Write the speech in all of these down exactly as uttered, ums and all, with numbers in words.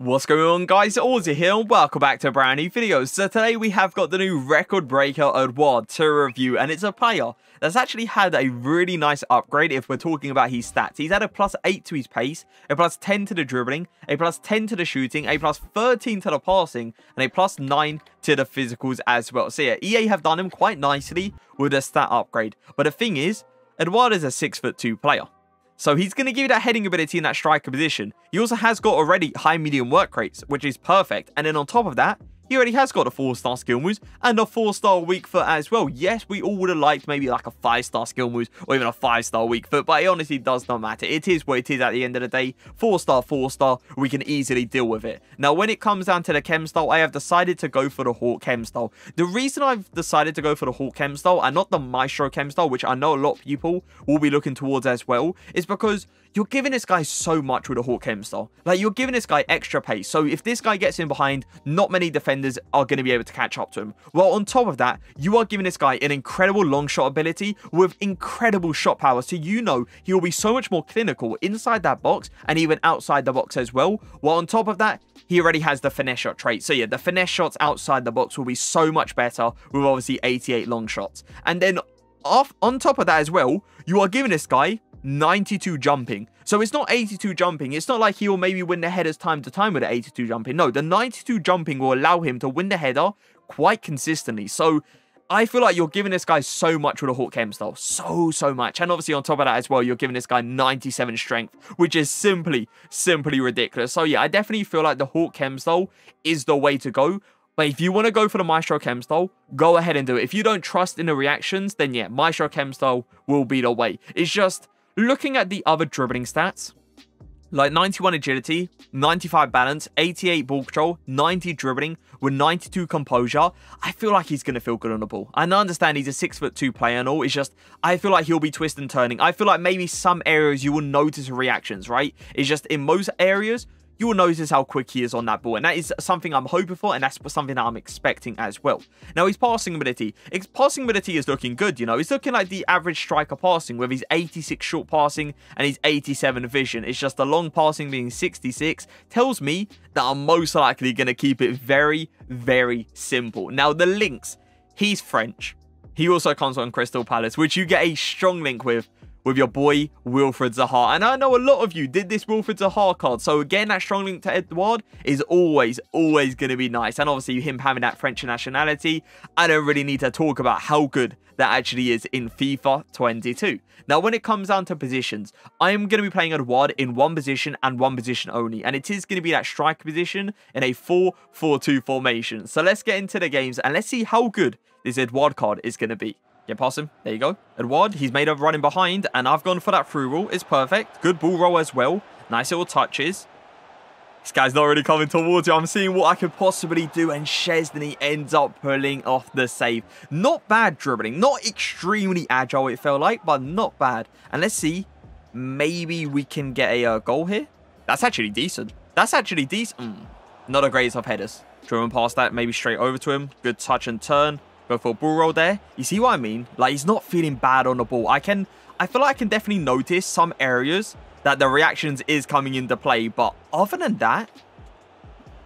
What's going on, guys? Ozzy here and welcome back to a brand new video. So today we have got the new record breaker Edouard to review, and it's a player that's actually had a really nice upgrade if we're talking about his stats. He's had a plus eight to his pace, a plus ten to the dribbling, a plus ten to the shooting, a plus thirteen to the passing, and a plus nine to the physicals as well. So yeah, E A have done him quite nicely with a stat upgrade. But the thing is, Edouard is a six foot two player. So he's going to give you that heading ability in that striker position. He also has got already high-medium work rates, which is perfect. And then on top of that, he already has got a four-star skill moves and a four-star weak foot as well. Yes, we all would have liked maybe like a five-star skill moves or even a five-star weak foot, but it honestly does not matter. It is what it is at the end of the day. Four-star, four-star, we can easily deal with it. Now, when it comes down to the chem style, I have decided to go for the Hawk chem style. The reason I've decided to go for the Hawk chem style and not the Maestro chem style, which I know a lot of people will be looking towards as well, is because you're giving this guy so much with a Hawk chem style. Like, you're giving this guy extra pace. So if this guy gets in behind, not many defenders are going to be able to catch up to him. Well, on top of that, you are giving this guy an incredible long shot ability with incredible shot power. So you know he will be so much more clinical inside that box and even outside the box as well. While on top of that, he already has the finesse shot trait. So yeah, the finesse shots outside the box will be so much better with obviously eighty-eight long shots. And then off on top of that as well, you are giving this guy ninety-two jumping. So it's not eighty-two jumping. It's not like he will maybe win the headers time to time with the eighty-two jumping. No, the ninety-two jumping will allow him to win the header quite consistently. So I feel like you're giving this guy so much with a Hawk chem style. So, so much. And obviously on top of that as well, you're giving this guy ninety-seven strength, which is simply, simply ridiculous. So yeah, I definitely feel like the Hawk chem style is the way to go. But if you want to go for the Maestro chem style, go ahead and do it. If you don't trust in the reactions, then yeah, Maestro chem style will be the way. It's just looking at the other dribbling stats, like ninety-one agility, ninety-five balance, eighty-eight ball control, ninety dribbling with ninety-two composure, I feel like he's going to feel good on the ball. And I understand he's a six foot two player and all. It's just, I feel like he'll be twisting and turning. I feel like maybe some areas you will notice reactions, right? It's just in most areas, you will notice how quick he is on that ball. And that is something I'm hoping for, and that's something that I'm expecting as well. Now, his passing ability. His passing ability is looking good, you know. It's looking like the average striker passing with his eighty-six short passing and his eighty-seven vision. It's just the long passing being sixty-six tells me that I'm most likely going to keep it very, very simple. Now, the links. He's French. He also comes on Crystal Palace, which you get a strong link with. with your boy, Wilfred Zaha. And I know a lot of you did this Wilfred Zaha card. So again, that strong link to Edouard is always, always going to be nice. And obviously him having that French nationality, I don't really need to talk about how good that actually is in FIFA twenty-two. Now, when it comes down to positions, I am going to be playing Edouard in one position and one position only. And it is going to be that striker position in a four four two formation. So let's get into the games and let's see how good this Edouard card is going to be. Get past him. There you go. Edouard, he's made a run in behind, and I've gone for that through roll. It's perfect. Good ball roll as well. Nice little touches. This guy's not really coming towards you. I'm seeing what I could possibly do, and Chesney ends up pulling off the save. Not bad dribbling. Not extremely agile, it felt like, but not bad. And let's see. Maybe we can get a uh, goal here. That's actually decent. That's actually decent. Mm. Not a greatest of headers. Driven past that, maybe straight over to him. Good touch and turn. Go for a ball roll there. You see what I mean? Like, he's not feeling bad on the ball. I can, I feel like I can definitely notice some areas that the reactions is coming into play. But other than that,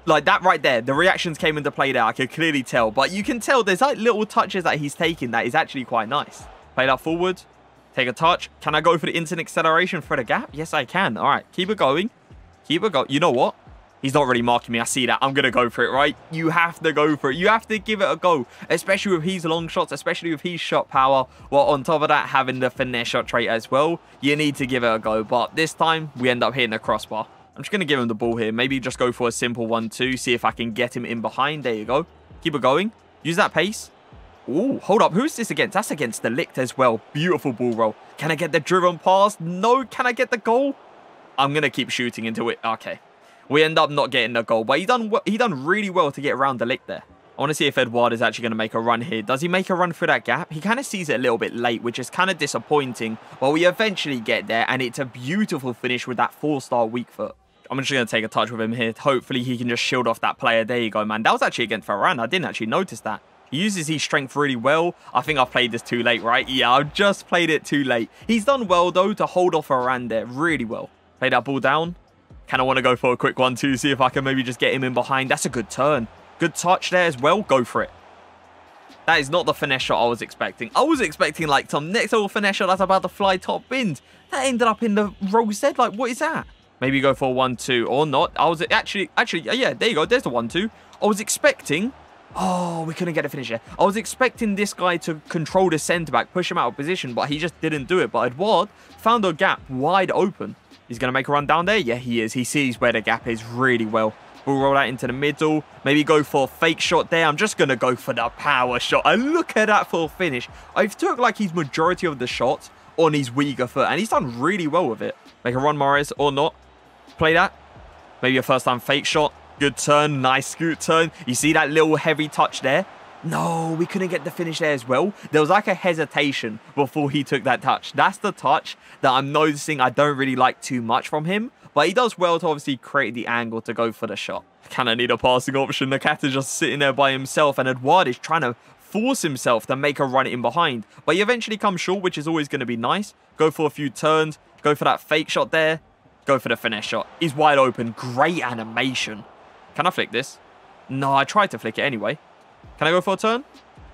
like that right there, the reactions came into play there. I could clearly tell. But you can tell there's like little touches that he's taking that is actually quite nice. Play that forward. Take a touch. Can I go for the instant acceleration for the gap? Yes, I can. All right. Keep it going. Keep it going. You know what? He's not really marking me. I see that. I'm going to go for it, right? You have to go for it. You have to give it a go, especially with his long shots, especially with his shot power. Well, on top of that, having the finesse shot trait as well, you need to give it a go. But this time, we end up hitting the crossbar. I'm just going to give him the ball here. Maybe just go for a simple one two, see if I can get him in behind. There you go. Keep it going. Use that pace. Ooh, hold up. Who's this against? That's against de Ligt as well. Beautiful ball roll. Can I get the driven pass? No. Can I get the goal? I'm going to keep shooting into it. Okay. We end up not getting the goal, but he done he done really well to get around de Ligt there. I want to see if Edouard is actually going to make a run here. Does he make a run through that gap? He kind of sees it a little bit late, which is kind of disappointing. But we eventually get there, and it's a beautiful finish with that four-star weak foot. I'm just going to take a touch with him here. Hopefully, he can just shield off that player. There you go, man. That was actually against Ferran. I didn't actually notice that. He uses his strength really well. I think I've played this too late, right? Yeah, I've just played it too late. He's done well, though, to hold off Ferran there really well. Play that ball down. Kind of want to go for a quick one too, see if I can maybe just get him in behind. That's a good turn. Good touch there as well. Go for it. That is not the finesse shot I was expecting. I was expecting like some next level finesse shot that's about to fly top bins. That ended up in the row Z. Like, what is that? Maybe go for a one two or not. I was actually, actually, yeah, there you go. There's the one two. I was expecting... Oh, we couldn't get a finish there. I was expecting this guy to control the centre-back, push him out of position, but he just didn't do it. But Edouard found a gap wide open. He's going to make a run down there. Yeah, he is. He sees where the gap is really well. We'll roll out into the middle. Maybe go for a fake shot there. I'm just going to go for the power shot. And look at that for a finish. I've took like his majority of the shots on his weaker foot, and he's done really well with it. Make a run, Morris, or not. Play that. Maybe a first-time fake shot. Good turn, nice scoot turn. You see that little heavy touch there? No, we couldn't get the finish there as well. There was like a hesitation before he took that touch. That's the touch that I'm noticing I don't really like too much from him. But he does well to obviously create the angle to go for the shot. Kind of need a passing option. Nakata's just sitting there by himself. And Edouard is trying to force himself to make a run in behind. But he eventually comes short, which is always going to be nice. Go for a few turns. Go for that fake shot there. Go for the finesse shot. He's wide open. Great animation. Can I flick this? No, I tried to flick it anyway. Can I go for a turn?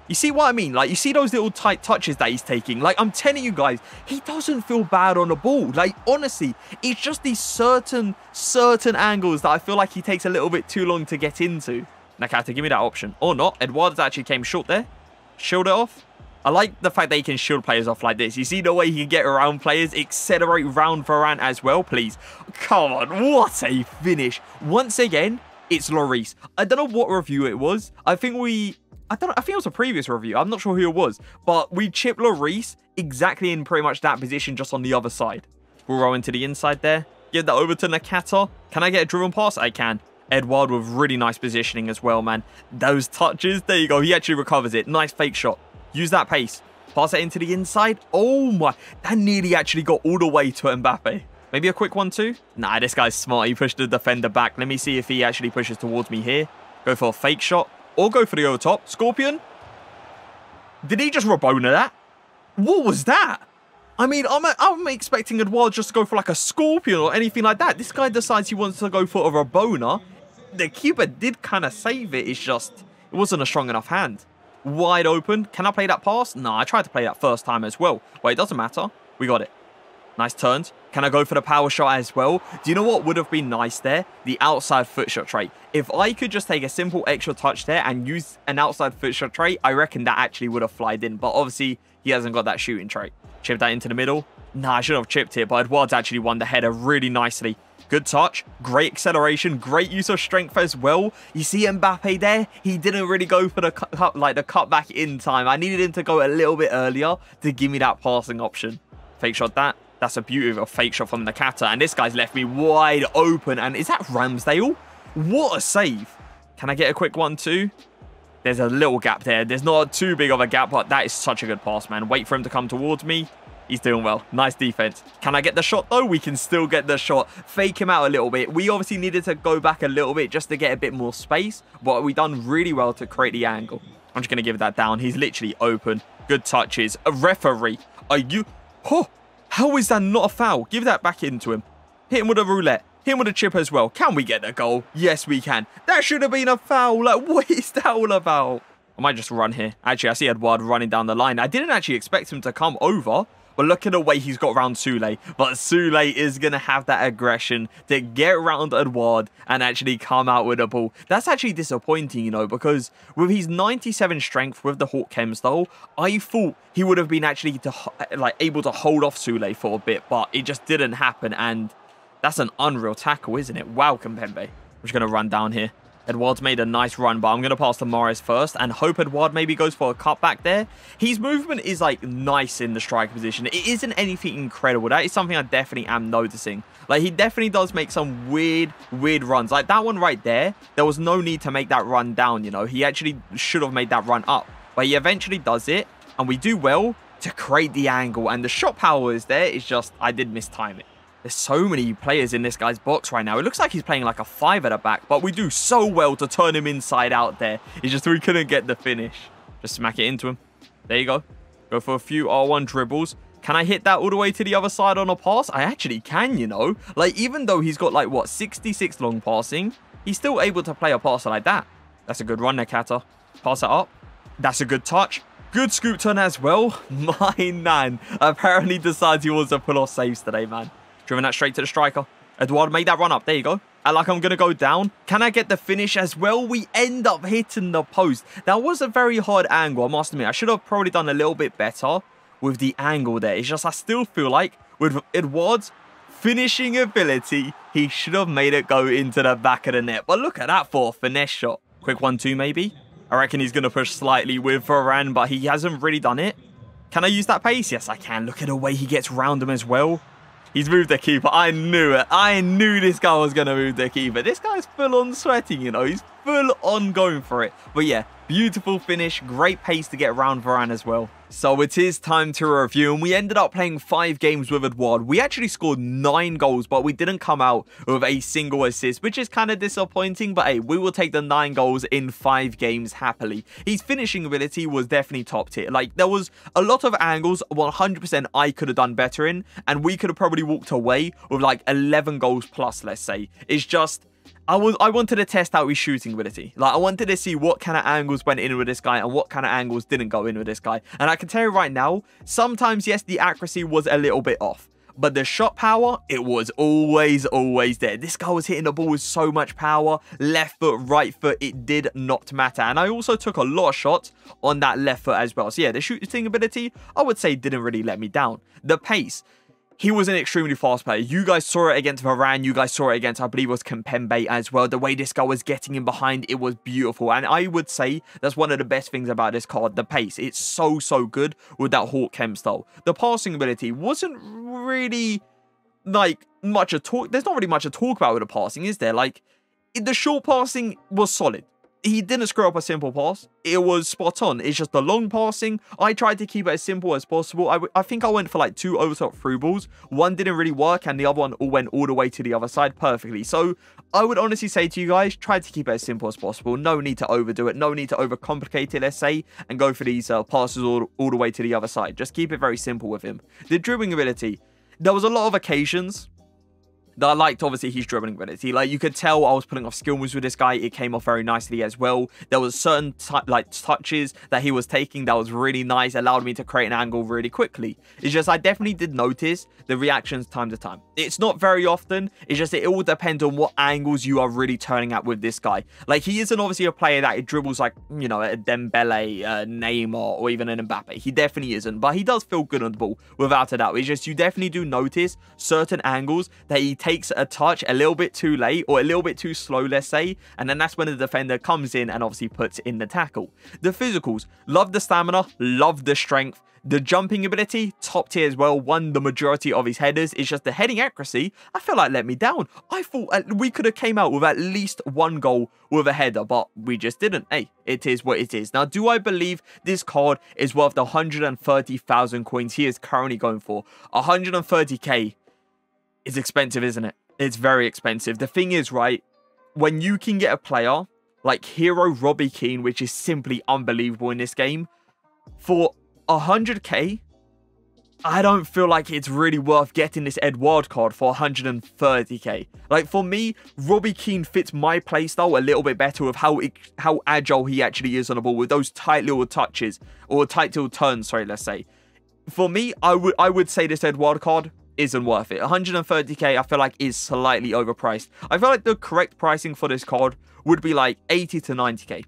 You see what I mean? Like, you see those little tight touches that he's taking? Like, I'm telling you guys, he doesn't feel bad on the ball. Like, honestly, it's just these certain, certain angles that I feel like he takes a little bit too long to get into. Nakata, give me that option. Or not. Edouard actually came short there. Shield it off. I like the fact that he can shield players off like this. You see the way he can get around players, accelerate round Varane as well, please. Come on, what a finish. Once again... It's Lloris. I don't know what review it was. I think we... I don't know, I think it was a previous review. I'm not sure who it was. But we chipped Lloris exactly in pretty much that position, just on the other side. We'll roll into the inside there. Give that over to Nakata. Can I get a driven pass? I can. Edouard with really nice positioning as well, man. Those touches. There you go. He actually recovers it. Nice fake shot. Use that pace. Pass it into the inside. Oh my. That nearly actually got all the way to Mbappe. Maybe a quick one too? Nah, this guy's smart. He pushed the defender back. Let me see if he actually pushes towards me here. Go for a fake shot. Or go for the over top. Scorpion? Did he just Rabona that? What was that? I mean, I'm, I'm expecting Edouard just to go for like a scorpion or anything like that. This guy decides he wants to go for a Rabona. The keeper did kind of save it. It's just, it wasn't a strong enough hand. Wide open. Can I play that pass? Nah, I tried to play that first time as well. Well, it doesn't matter. We got it. Nice turns. Can I go for the power shot as well? Do you know what would have been nice there? The outside foot shot trait. If I could just take a simple extra touch there and use an outside foot shot trait, I reckon that actually would have flied in. But obviously, he hasn't got that shooting trait. Chip that into the middle. Nah, I shouldn't have chipped it, but Edouard's actually won the header really nicely. Good touch. Great acceleration. Great use of strength as well. You see Mbappe there? He didn't really go for the cut, like the cut back in time. I needed him to go a little bit earlier to give me that passing option. Fake shot that. That's a beautiful fake shot from Nakata. And this guy's left me wide open. And is that Ramsdale? What a save. Can I get a quick one too? There's a little gap there. There's not too big of a gap, but that is such a good pass, man. Wait for him to come towards me. He's doing well. Nice defense. Can I get the shot though? We can still get the shot. Fake him out a little bit. We obviously needed to go back a little bit just to get a bit more space. But we done really well to create the angle. I'm just going to give that down. He's literally open. Good touches. A referee. Are you... Oh! How is that not a foul? Give that back into him. Hit him with a roulette. Hit him with a chip as well. Can we get the goal? Yes, we can. That should have been a foul. Like, what is that all about? I might just run here. Actually, I see Edouard running down the line. I didn't actually expect him to come over. But look at the way he's got around Sule. But Sule is going to have that aggression to get around Edouard and actually come out with a ball. That's actually disappointing, you know, because with his ninety-seven strength with the Hawk Chem style, I thought he would have been actually to, like able to hold off Sule for a bit, but it just didn't happen. And that's an unreal tackle, isn't it? Wow, Kimpembe. I'm just going to run down here. Edouard's made a nice run, but I'm going to pass to Mahrez first and hope Edouard maybe goes for a cut back there. His movement is, like, nice in the striker position. It isn't anything incredible. That is something I definitely am noticing. Like, he definitely does make some weird, weird runs. Like, that one right there, there was no need to make that run down, you know. He actually should have made that run up. But he eventually does it, and we do well to create the angle. And the shot power is there. It's just, I did mistime it. There's so many players in this guy's box right now. It looks like he's playing like a five at the back, but we do so well to turn him inside out there. It's just we couldn't get the finish. Just smack it into him. There you go. Go for a few R one dribbles. Can I hit that all the way to the other side on a pass? I actually can, you know. Like, even though he's got, like, what, sixty-six long passing, he's still able to play a pass like that. That's a good run, Nakata. Pass it up. That's a good touch. Good scoop turn as well. My man apparently decides he wants to pull off saves today, man. Driven that straight to the striker. Edouard made that run up. There you go. I like I'm going to go down. Can I get the finish as well? We end up hitting the post. That was a very hard angle, I must admit. I should have probably done a little bit better with the angle there. It's just I still feel like with Edouard's finishing ability, he should have made it go into the back of the net. But look at that for a finesse shot. Quick one two maybe. I reckon he's going to push slightly with Varane, but he hasn't really done it. Can I use that pace? Yes, I can. Look at the way he gets round him as well. He's moved the keeper. I knew it. I knew this guy was going to move the keeper. This guy's full on sweating, you know. He's full on going for it. But yeah, beautiful finish. Great pace to get around Varane as well. So it is time to review, and we ended up playing five games with Edouard. We actually scored nine goals, but we didn't come out with a single assist, which is kind of disappointing, but hey, we will take the nine goals in five games happily. His finishing ability was definitely top tier. Like, there was a lot of angles one hundred percent I could have done better in, and we could have probably walked away with like eleven goals plus, let's say. It's just... I, was, I wanted to test out his shooting ability. Like, I wanted to see what kind of angles went in with this guy and what kind of angles didn't go in with this guy. And I can tell you right now, sometimes, yes, the accuracy was a little bit off. But the shot power, it was always, always there. This guy was hitting the ball with so much power. Left foot, right foot, it did not matter. And I also took a lot of shots on that left foot as well. So, yeah, the shooting ability, I would say, didn't really let me down. The pace... He was an extremely fast player. You guys saw it against Varane. You guys saw it against, I believe, it was Kimpembe as well. The way this guy was getting in behind, it was beautiful. And I would say that's one of the best things about this card, the pace. It's so, so good with that Hawk Chem style. The passing ability wasn't really, like, much a talk. There's not really much to talk about with the passing, is there? Like, the short passing was solid. He didn't screw up a simple pass. It was spot on. It's just the long passing. I tried to keep it as simple as possible. I, I think I went for like two overtop through balls. One didn't really work and the other one all went all the way to the other side perfectly. So I would honestly say to you guys, try to keep it as simple as possible. No need to overdo it. No need to overcomplicate it, let's say, and go for these uh, passes all, all the way to the other side. Just keep it very simple with him. The dribbling ability. There was a lot of occasions that I liked, obviously, his dribbling ability. Like, you could tell I was pulling off skill moves with this guy. It came off very nicely as well. There was certain, like, touches that he was taking that was really nice. Allowed me to create an angle really quickly. It's just I definitely did notice the reactions time to time. It's not very often. It's just it all depends on what angles you are really turning at with this guy. Like, he isn't obviously a player that it dribbles like, you know, a Dembele, a Neymar, or even an Mbappe. He definitely isn't. But he does feel good on the ball, without a doubt. It's just you definitely do notice certain angles that he takes takes a touch a little bit too late or a little bit too slow, let's say, and then that's when the defender comes in and obviously puts in the tackle. The physicals, love the stamina, love the strength. The jumping ability, top tier as well, won the majority of his headers. It's just the heading accuracy, I feel like let me down. I thought we could have came out with at least one goal with a header, but we just didn't. Hey, it is what it is. Now, do I believe this card is worth the one hundred thirty thousand coins he is currently going for? one hundred thirty K. It's expensive, isn't it? It's very expensive. The thing is, right, when you can get a player like Hero Robbie Keane, which is simply unbelievable in this game, for one hundred K, I don't feel like it's really worth getting this Edouard card for one hundred thirty K. Like, for me, Robbie Keane fits my playstyle a little bit better with how it, how agile he actually is on the ball with those tight little touches, or tight little turns, sorry, let's say. For me, I would I would say this Edouard card isn't worth it. one hundred thirty K I feel like is slightly overpriced. I feel like the correct pricing for this card would be like eighty to ninety K.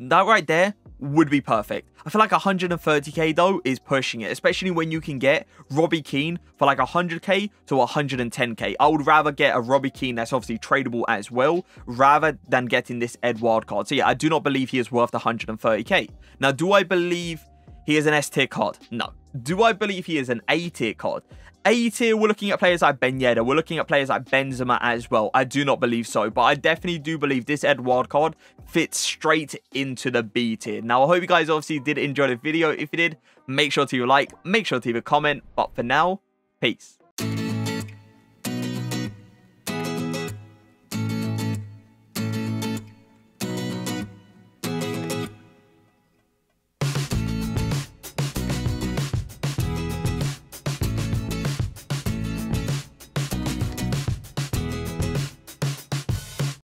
That right there would be perfect. I feel like one hundred thirty K though is pushing it, especially when you can get Robbie Keane for like one hundred K to one hundred ten K. I would rather get a Robbie Keane that's obviously tradable as well, rather than getting this Edouard card. So yeah, I do not believe he is worth one hundred thirty K. Now, do I believe he is an S tier card? No. Do I believe he is an A tier card? A tier, we're looking at players like Ben Yedder. We're looking at players like Benzema as well. I do not believe so, but I definitely do believe this Edouard card fits straight into the B tier. Now, I hope you guys obviously did enjoy the video. If you did, make sure to like, make sure to leave a comment. But for now, peace.